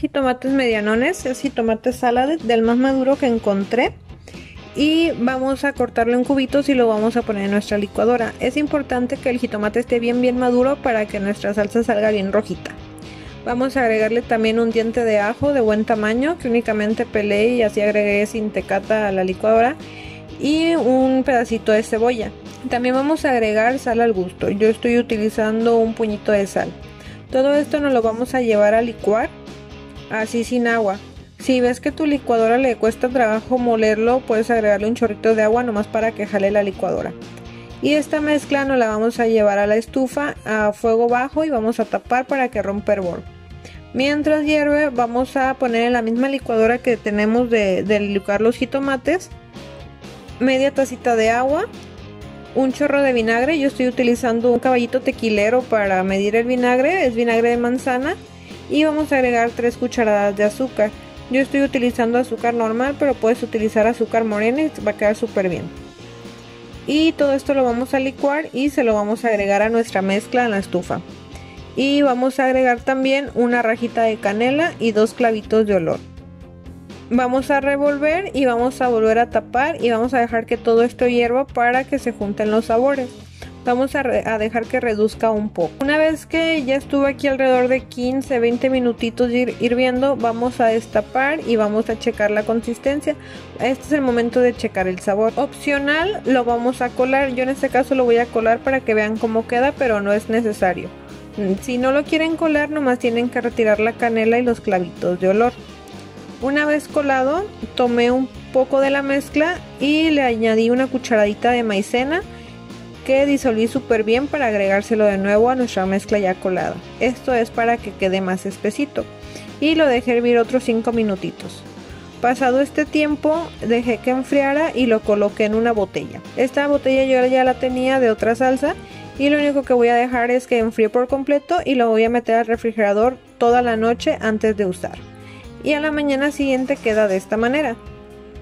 Jitomates medianones, es jitomate salad del más maduro que encontré, y vamos a cortarlo en cubitos y lo vamos a poner en nuestra licuadora. Es importante que el jitomate esté bien maduro para que nuestra salsa salga bien rojita. Vamos a agregarle también un diente de ajo de buen tamaño que únicamente pelé y así agregué sin tecata a la licuadora, y un pedacito de cebolla. También vamos a agregar sal al gusto. Yo estoy utilizando un puñito de sal. Todo esto nos lo vamos a llevar a licuar así sin agua. Si ves que tu licuadora le cuesta trabajo molerlo, puedes agregarle un chorrito de agua nomás para que jale la licuadora. Y esta mezcla nos la vamos a llevar a la estufa a fuego bajo y vamos a tapar para que rompa hervor. Mientras hierve, vamos a poner en la misma licuadora que tenemos de licuar los jitomates media tacita de agua, un chorro de vinagre. Yo estoy utilizando un caballito tequilero para medir el vinagre, es vinagre de manzana. Y vamos a agregar 3 cucharadas de azúcar. Yo estoy utilizando azúcar normal, pero puedes utilizar azúcar morena y va a quedar súper bien. Y todo esto lo vamos a licuar y se lo vamos a agregar a nuestra mezcla en la estufa. Y vamos a agregar también una rajita de canela y 2 clavitos de olor. Vamos a revolver y vamos a volver a tapar y vamos a dejar que todo esto hierva para que se junten los sabores. Vamos a dejar que reduzca un poco. Una vez que ya estuvo aquí alrededor de 15-20 minutitos hirviendo, vamos a destapar y vamos a checar la consistencia. Este es el momento de checar el sabor. Opcional, lo vamos a colar. Yo en este caso lo voy a colar para que vean cómo queda, pero no es necesario. Si no lo quieren colar, nomás tienen que retirar la canela y los clavitos de olor. Una vez colado, tomé un poco de la mezcla y le añadí una cucharadita de maicena, que disolví súper bien para agregárselo de nuevo a nuestra mezcla ya colada. Esto es para que quede más espesito. Y lo dejé hervir otros 5 minutitos. Pasado este tiempo, dejé que enfriara y lo coloqué en una botella. Esta botella yo ya la tenía de otra salsa y lo único que voy a dejar es que enfríe por completo y lo voy a meter al refrigerador toda la noche antes de usar. Y a la mañana siguiente queda de esta manera.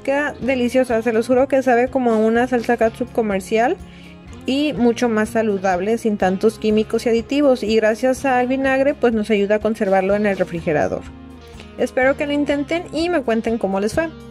Queda deliciosa, se los juro que sabe como una salsa catsup comercial. Y mucho más saludable, sin tantos químicos y aditivos, y gracias al vinagre pues nos ayuda a conservarlo en el refrigerador. Espero que lo intenten y me cuenten cómo les fue.